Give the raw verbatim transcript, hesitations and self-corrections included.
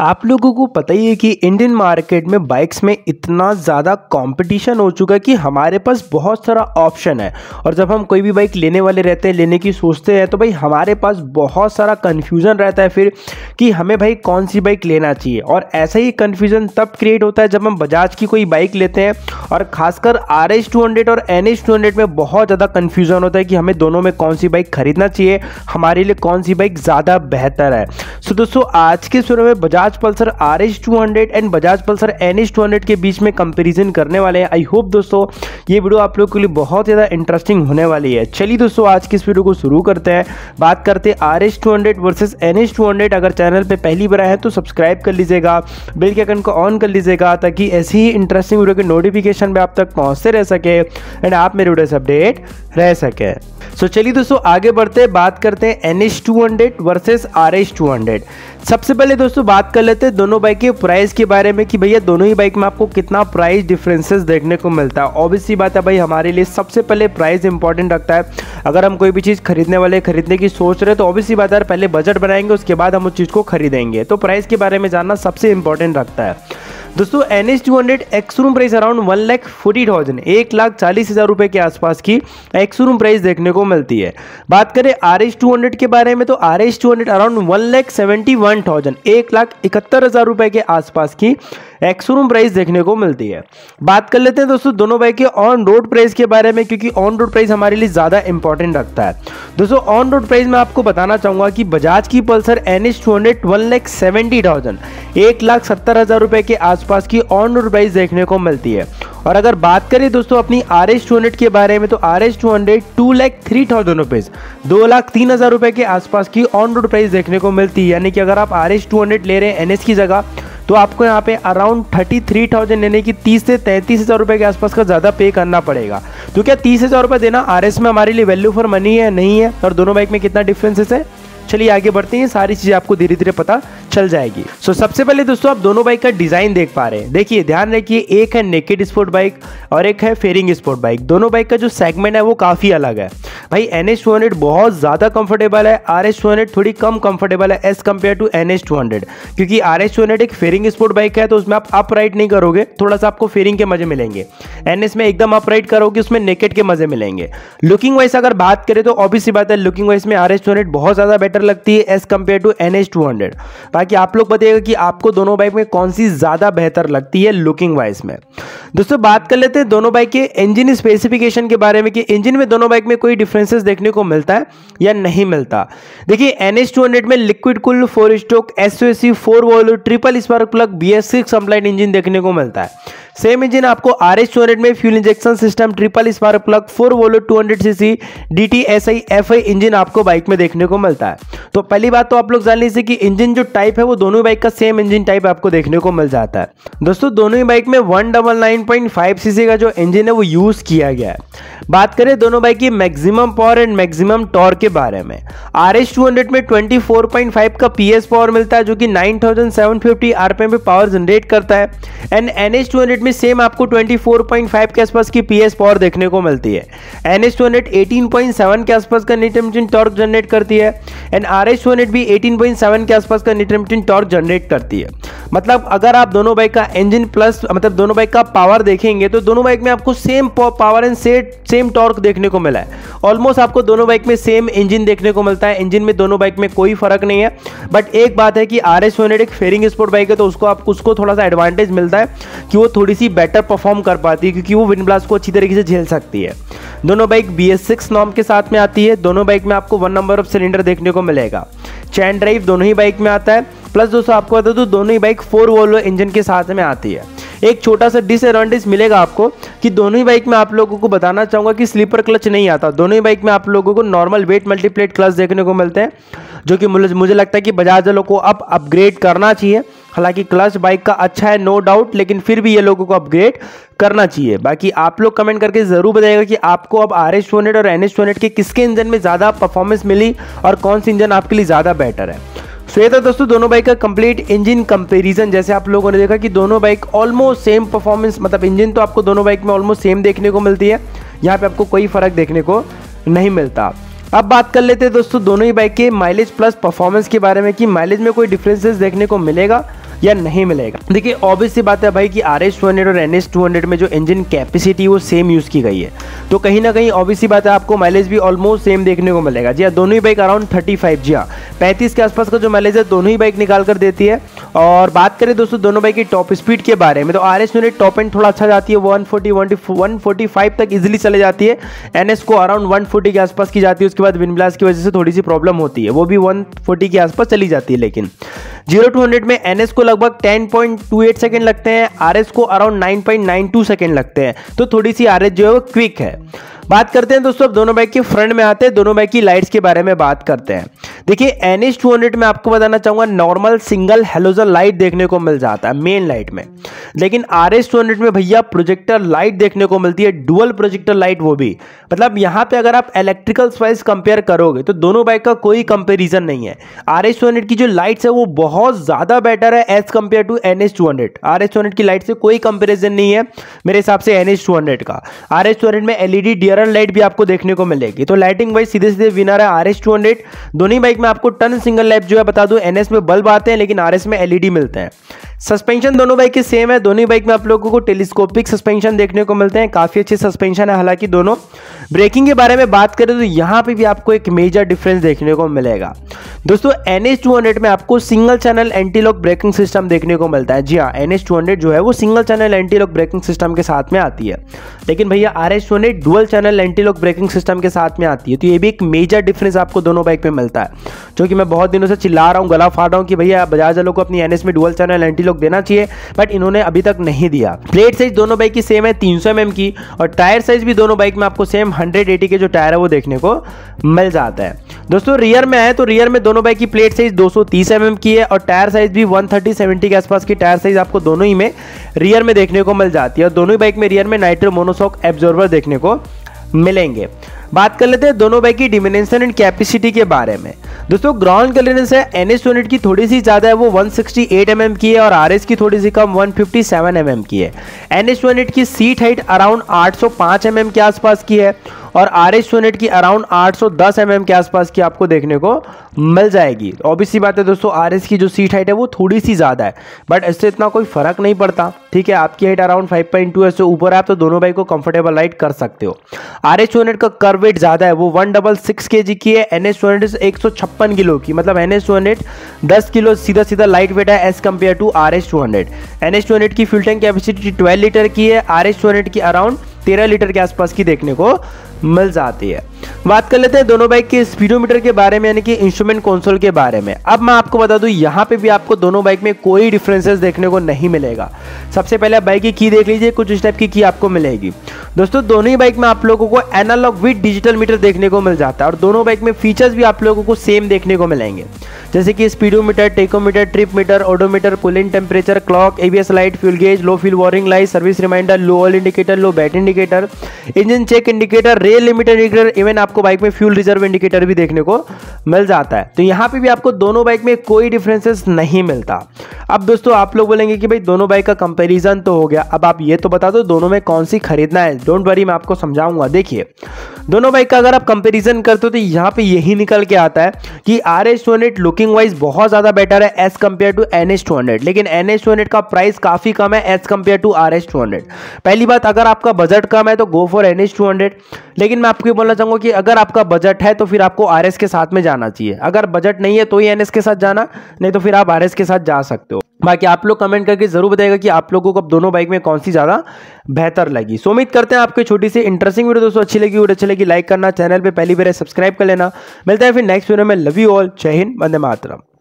आप लोगों को पता ही है कि इंडियन मार्केट में बाइक्स में इतना ज़्यादा कंपटीशन हो चुका है कि हमारे पास बहुत सारा ऑप्शन है। और जब हम कोई भी बाइक लेने वाले रहते हैं, लेने की सोचते हैं, तो भाई हमारे पास बहुत सारा कन्फ्यूज़न रहता है फिर कि हमें भाई कौन सी बाइक लेना चाहिए। और ऐसा ही कन्फ्यूज़न तब क्रिएट होता है जब हम बजाज की कोई बाइक लेते हैं, और खासकर आर एस टू हंड्रेड और एन एस टू हंड्रेड में बहुत ज़्यादा कन्फ्यूज़न होता है कि हमें दोनों में कौन सी बाइक खरीदना चाहिए, हमारे लिए कौन सी बाइक ज़्यादा बेहतर है। सो दोस्तों, आज के शुरू में Bajaj Pulsar R S two hundred and Bajaj Pulsar N S two hundred के बीच में कंपेरिजन करने वाले हैं। आई होप दोस्तों ये वीडियो आप लोगों के लिए बहुत ज़्यादा इंटरेस्टिंग होने वाली है। चलिए दोस्तों, आज की इस वीडियो को शुरू करते हैं। बात करते हैं R S two hundred versus N S two hundred. अगर चैनल पर पहली बार आए तो सब्सक्राइब कर लीजिएगा, बेल के आइकन को ऑन कर लीजिएगा ताकि ऐसी ही इंटरेस्टिंग वीडियो के नोटिफिकेशन भी आप तक पहुंचते रह सके एंड आप मेरे वीडियो से अपडेट रह सके। सो चलिए दोस्तों आगे बढ़ते हैं, बात करते हैं N S two hundred versus R S two hundred. सबसे पहले दोस्तों बात कर लेते हैं दोनों बाइक के प्राइस के बारे में कि भैया दोनों ही बाइक में आपको कितना प्राइस डिफरेंसेस देखने को मिलता है। ऑब्वियस सी बात है भाई, हमारे लिए सबसे पहले प्राइस इंपॉर्टेंट रखता है। अगर हम कोई भी चीज़ खरीदने वाले खरीदने की सोच रहे हैं तो ऑब्वियस सी बात है पहले बजट बनाएंगे, उसके बाद हम उस चीज़ को खरीदेंगे। तो प्राइस के बारे में जानना सबसे इंपॉर्टेंट रखता है। दोस्तों N S two hundred ex room price around one lakh forty thousand एक लाख चालीस हज़ार रुपये के आसपास की एक्स रूम प्राइस देखने को मिलती है। बात करें आर एस टू हंड्रेड के बारे में तो R S two hundred around one lakh seventy one thousand एक लाख इकहत्तर हज़ार रुपये के आसपास की एक्स रूम प्राइस देखने को मिलती है। बात कर लेते हैं दोस्तों दोनों बाइक के ऑन रोड प्राइस के बारे में, क्योंकि ऑन रोड प्राइस हमारे लिए ज़्यादा इंपॉर्टेंट रखता है। दोस्तों ऑन रोड प्राइस में आपको बताना चाहूँगा कि बजाज की Pulsar N S two hundred one lakh seventy thousand एक लाख सत्तर हज़ार रुपये के आसपास की ऑन रोड प्राइस देखने को मिलती है। और अगर बात करें दोस्तों अपनी आर एस टू हंड्रेड के बारे में तो R S two hundred two lakh three thousand rupees दो लाख तीन हज़ार रुपये के आसपास की ऑन रोड प्राइस देखने को मिलती है। यानी कि अगर आप आर एस टू हंड्रेड ले रहे हैं एन एस की जगह तो आपको यहाँ पे अराउंड थर्टी थ्री थाउजेंड यानी कि तीस से तैंतीस हज़ार रुपये के आसपास का ज़्यादा पे करना पड़ेगा। तो क्या तीस हज़ार रुपये देना आर एस में हमारे लिए वैल्यू फॉर मनी है नहीं है, और दोनों बाइक में कितना डिफ्रेंसेस है, चलिए आगे बढ़ते हैं। सारी चीज़ें आपको धीरे धीरे पता चल जाएगी। सो so, सबसे पहले दोस्तों आप दोनों बाइक का डिज़ाइन देख पा रहे हैं। देखिए ध्यान रखिए, एक है नेकेड स्पोर्ट बाइक और एक है फेरिंग स्पोर्ट बाइक। दोनों बाइक का जो सेगमेंट है वो काफ़ी अलग है। भाई एन एस टू हंड्रेड बहुत ज़्यादा कंफर्टेबल है, आर एस टू हंड्रेड थोड़ी कम कंफर्टेबल है as compare to N S two hundred, क्योंकि आर एस टू हंड्रेड एक फेरिंग स्पोर्ट बाइक है तो उसमें आप अप राइट नहीं करोगे, थोड़ा सा आपको फेरिंग के मजे मिलेंगे। एन एस में एकदम अप राइट करोगे, उसमें नेकेड के मजे मिलेंगे। लुकिंग वाइज अगर बात करें तो ऑब्वियस सी बात है लुकिंग वाइज में आर एस टू हंड्रेड बहुत ज़्यादा बेटर लगती है as compare to N S two hundred. बाकी आप लोग बताइएगा कि आपको दोनों बाइक में कौन सी ज़्यादा बेहतर लगती है लुकिंग वाइज में। दोस्तों बात कर लेते हैं दोनों बाइक के इंजन स्पेसिफिकेशन के बारे में कि इंजन में दोनों बाइक में कोई डिफरेंसेस देखने को मिलता है या नहीं मिलता। देखिए एन एस टू हंड्रेड में liquid cooled four stroke S O C four valve triple spark plug B S six compliant engine देखने को मिलता है। सेम इंजन आपको आर एस टू हंड्रेड में fuel injection system triple spark plug four valve two hundred C C D T S I F I engine आपको bike में देखने को मिलता है। तो पहली बात तो आप लोग जान लीजिए कि इंजन जो टाइप है वो दोनों बाइक का सेम इंजन टाइप आपको देखने को मिल जाता है। दोस्तों दोनों ही बाइक में one double nine point five C C का जो इंजन है वो यूज़ किया गया है। बात करें दोनों बाइक की maximum power and maximum torque के बारे में, आर एस टू हंड्रेड में ट्वेंटी फोर पॉइंट फाइव का पी एस पावर मिलता है जो कि nine thousand seven fifty R P M पे पावर जनरेट करता है। And N S two hundred में सेम आपको ट्वेंटी फोर पॉइंट फाइव के आसपास की पी एस पावर देखने को मिलती है। N S two hundred eighteen point seven के आसपास का नेट एमटिन टॉर्क जनरेट करती है and R S two hundred भी एटीन पॉइंट सेवन के आसपास का नेट एमटिन टॉर्क जनरेट करती है। मतलब अगर आप दोनों बाइक का इंजन प्लस मतलब दोनों बाइक का पावर देखेंगे तो दोनों बाइक में आपको same power and same torque देखने को मिला है। ऑलमोस्ट आपको दोनों बाइक में सेम इंजन देखने को मिलता है, इंजन में दोनों बाइक में कोई फर्क नहीं है। बट एक बात है कि आर एस टू हंड्रेड एक फेरिंग स्पोर्ट बाइक है तो उसको आप उसको थोड़ा सा एडवांटेज मिलता है कि वो थोड़ी सी बेटर परफॉर्म कर पाती है क्योंकि वो विंड ब्लास्ट को अच्छी तरीके से झेल सकती है। दोनों bike B S six norm के साथ में आती है। दोनों बाइक में आपको वन नंबर ऑफ सिलेंडर देखने को मिलेगा। चैन ड्राइव दोनों ही बाइक में आता है। प्लस दोस्तों आपको बता दूं दोनों ही बाइक फोर वॉल्व इंजन के साथ में आती है। एक छोटा सा डिसएडवांटेज मिलेगा आपको कि दोनों ही बाइक में आप लोगों को बताना चाहूँगा कि स्लीपर क्लच नहीं आता। दोनों ही बाइक में आप लोगों को नॉर्मल वेट मल्टीप्लेट क्लच देखने को मिलते हैं जो कि मुझे लगता है कि बजाज वालों को अब अपग्रेड करना चाहिए। हालांकि क्लच बाइक का अच्छा है नो डाउट, लेकिन फिर भी ये लोगों को अपग्रेड करना चाहिए। बाकी आप लोग कमेंट करके ज़रूर बताइएगा कि आपको अब आर एस टू हंड्रेड और एन एस टू हंड्रेड के किसके इंजन में ज़्यादा परफॉर्मेंस मिली और कौन सी इंजन आपके लिए ज़्यादा बेटर है। सो ये था दोस्तों दोनों बाइक का कंप्लीट इंजन कंपैरिजन। जैसे आप लोगों ने देखा कि दोनों बाइक ऑलमोस्ट सेम परफॉर्मेंस मतलब इंजन तो आपको दोनों बाइक में ऑलमोस्ट सेम देखने को मिलती है, यहाँ पे आपको कोई फ़र्क देखने को नहीं मिलता। अब बात कर लेते हैं दोस्तों दोनों ही बाइक के माइलेज प्लस परफॉर्मेंस के बारे में कि माइलेज में कोई डिफरेंसेस देखने को मिलेगा या नहीं मिलेगा। देखिए ऑब्वियस सी बात है भाई कि आर एस टू हंड्रेड और एन एस टू हंड्रेड में जो इंजन कैपेसिटी वो सेम यूज की गई है, तो कहीं ना कहीं ऑब्वियस सी बात है आपको माइलेज भी ऑलमोस्ट सेम देखने को मिलेगा। जी हाँ, दोनों ही बाइक अराउंड थर्टी फाइव, जी हाँ पैंतीस के आसपास का जो माइलेज है दोनों ही बाइक निकाल कर देती है। और बात करें दोस्तों दोनों बाइक की टॉप स्पीड के बारे में, तो R S two hundred top end थोड़ा अच्छा जाती है, one forty one forty five तक इजिली चले जाती है। एन एस को अराउंड वन फोर्टी के आसपास की जाती है, उसके बाद विंड ब्लास्ट की वजह से थोड़ी सी प्रॉब्लम होती है, वो भी वन फोर्टी के आसपास चली जाती है। लेकिन जीरो टू हंड्रेड में एन एस को लगभग ten point two eight second लगते हैं, आर एस को around nine point nine two second लगते हैं, तो थोड़ी सी आर एस जो है वो क्विक है। बात करते हैं दोस्तों अब दोनों बाइक के फ्रंट में आते हैं, दोनों बाइक की लाइट्स के बारे में बात करते हैं। देखिए एन एस टू हंड्रेड में आपको बताना चाहूँगा नॉर्मल सिंगल हेलोजन लाइट देखने को मिल जाता है मेन लाइट में, लेकिन आर एस टू हंड्रेड में भैया प्रोजेक्टर लाइट देखने को मिलती है, डुअल प्रोजेक्टर लाइट, वो भी मतलब यहाँ पे अगर आप इलेक्ट्रिकल वाइज कंपेयर करोगे तो दोनों बाइक का कोई कंपेरिजन नहीं है। आर एस टू हंड्रेड की जो लाइट्स है वो बहुत ज़्यादा बेटर है as compare to N S two hundred. R S two hundred की लाइट से कोई कंपेरिजन नहीं है मेरे हिसाब से एन एस टू हंड्रेड का। आर एस टू हंड्रेड में L E D rear light भी आपको देखने को मिलेगी, तो लाइटिंग वाइज सीधे सीधे विनर है आर एस टू हंड्रेड। दोनों बाइक में आपको टन सिंगल लैप जो है बता दूं, एनएस में बल्ब आते हैं लेकिन आरएस में एलईडी मिलते हैं। सस्पेंशन दोनों बाइक के सेम है, दोनों बाइक में आप लोगों को टेलीस्कोपिक सस्पेंशन देखने को मिलते हैं, काफी अच्छे सस्पेंशन है हालांकि दोनों। ब्रेकिंग के बारे में बात करें तो यहाँ पे भी आपको एक मेजर डिफरेंस देखने को मिलेगा दोस्तों। एनएस टू हंड्रेड में आपको single channel antilock braking system देखने को मिलता है। जी हाँ, एनएस टू हंड्रेड जो है वो single channel antilock braking system के साथ में आती है, लेकिन भैया R S two hundred dual channel antilock braking system के साथ में आती है, तो ये भी एक मेजर डिफरेंस आपको दोनों बाइक में मिलता है। जो कि मैं बहुत दिनों से चिल्ला रहा हूँ, गला फाड़ रहा हूँ कि भैया बजाज वालों को अपनी एनएस में डुअल चैनल एंटीलॉक देना चाहिए, बट इन्होंने अभी तक नहीं दिया। प्लेट साइज दोनों बाइक की सेम है थ्री हंड्रेड एम एम की, और टायर साइज भी दोनों बाइक में आपको सेम वन एटी के जो टायर है वो देखने को मिल जाता है। दोस्तों रियर में आए तो रियर में दोनों बाइक की plate size two thirty M M की है, और टायर साइज भी वन थर्टी सेवेंटी के आसपास की टायर साइज आपको दोनों ही में रियर में देखने को मिल जाती है, और दोनों ही बाइक में रियर में नाइट्रो मोनोशॉक एब्जॉर्बर देखने को मिलेंगे। बात कर लेते हैं दोनों बाइक की डिमेंशन एंड कैपेसिटी के बारे में दोस्तों। ग्राउंड क्लियरेंस है एनएस टू हंड्रेड की थोड़ी सी ज़्यादा है, वो one sixty eight M M की है, और आरएस की थोड़ी सी कम one fifty seven M M की है। एनएस टू हंड्रेड की seat height around eight O five M M के आसपास की है, और आरएस टू हंड्रेड की around eight O ten M M के आसपास की आपको देखने को मिल जाएगी। ऑब्वियस सी बात है दोस्तों, आरएस की जो सीट हाइट है वो थोड़ी सी ज़्यादा है, बट इससे इतना कोई फर्क नहीं पड़ता, ठीक है। आपकी height around five point two है, इससे ऊपर आप तो दोनों बाइक को कंफर्टेबल राइड कर सकते हो। आरएस टू हंड्रेड का कर्व वेट ज़्यादा है, वो वन सिक्सटी सिक्स केजी की है, NS two hundred one fifty six kilo की, मतलब NS two hundred ten kilo सीधा सीधा लाइट वेट है as compare to RS two hundred. NS two hundred की fuel tank capacity twelve litre की है, आरएस टू हंड्रेड की around thirteen litre के आसपास की देखने को मिल जाती है। बात कर लेते हैं दोनों बाइक के स्पीडोमीटर के बारे में, यानी कि इंस्ट्रूमेंट कंसोल के बारे में। अब मैं आपको बता दूं, यहाँ पे भी आपको दोनों बाइक में कोई डिफरेंसेस देखने को नहीं मिलेगा। सबसे पहले आप बाइक की की देख लीजिए, कुछ इस टाइप की की आपको मिलेगी दोस्तों। दोनों ही बाइक में आप लोगों को एनालॉग विद डिजिटल मीटर देखने को मिल जाता है, और दोनों बाइक में फीचर्स भी आप लोगों को सेम देखने को मिलेंगे, जैसे कि speedometer, tachometer, trip meter, odometer, pulling temperature, clock, ABS light, fuel gauge, low fuel warning light, service reminder, low oil indicator, low battery indicator, engine check indicator, rev limit indicator, even आपको bike में fuel reserve indicator भी देखने को मिल जाता है। तो यहाँ पे भी आपको दोनों बाइक में कोई डिफरेंसेस नहीं मिलता। अब दोस्तों आप लोग बोलेंगे कि भाई दोनों बाइक का कंपैरिजन तो हो गया, अब आप ये तो बता दो दोनों में कौन सी खरीदना है। डोंट वरी, मैं आपको समझाऊंगा। देखिए दोनों बाइक का अगर आप कंपैरिजन करते हो तो यहाँ पे यही निकल के आता है कि R S two hundred looking wise बहुत ज़्यादा बेटर है as compare to N S two hundred, लेकिन एन एस टू हंड्रेड का प्राइस काफ़ी कम है as compare to R S two hundred. पहली बात, अगर आपका बजट कम है तो go for N S two hundred, लेकिन मैं आपको बोलना चाहूँगा कि अगर आपका बजट है तो फिर आपको आर एस के साथ में जाना चाहिए। अगर बजट नहीं है तो ही एन एस के साथ जाना, नहीं तो फिर आप आर एस के साथ जा सकते हो। बाकी आप लोग कमेंट करके जरूर बताइएगा कि आप लोगों को अब दोनों बाइक में कौन सी ज़्यादा बेहतर लगी। सो उम्मीद करते हैं आपको छोटी सी इंटरेस्टिंग वीडियो दोस्तों अच्छी लगी। वीडियो अच्छी लगी लाइक करना, चैनल पे पहली बार है सब्सक्राइब कर लेना। मिलता है फिर नेक्स्ट वीडियो में। लव यू ऑल, जय हिंद, वंदे मातरम।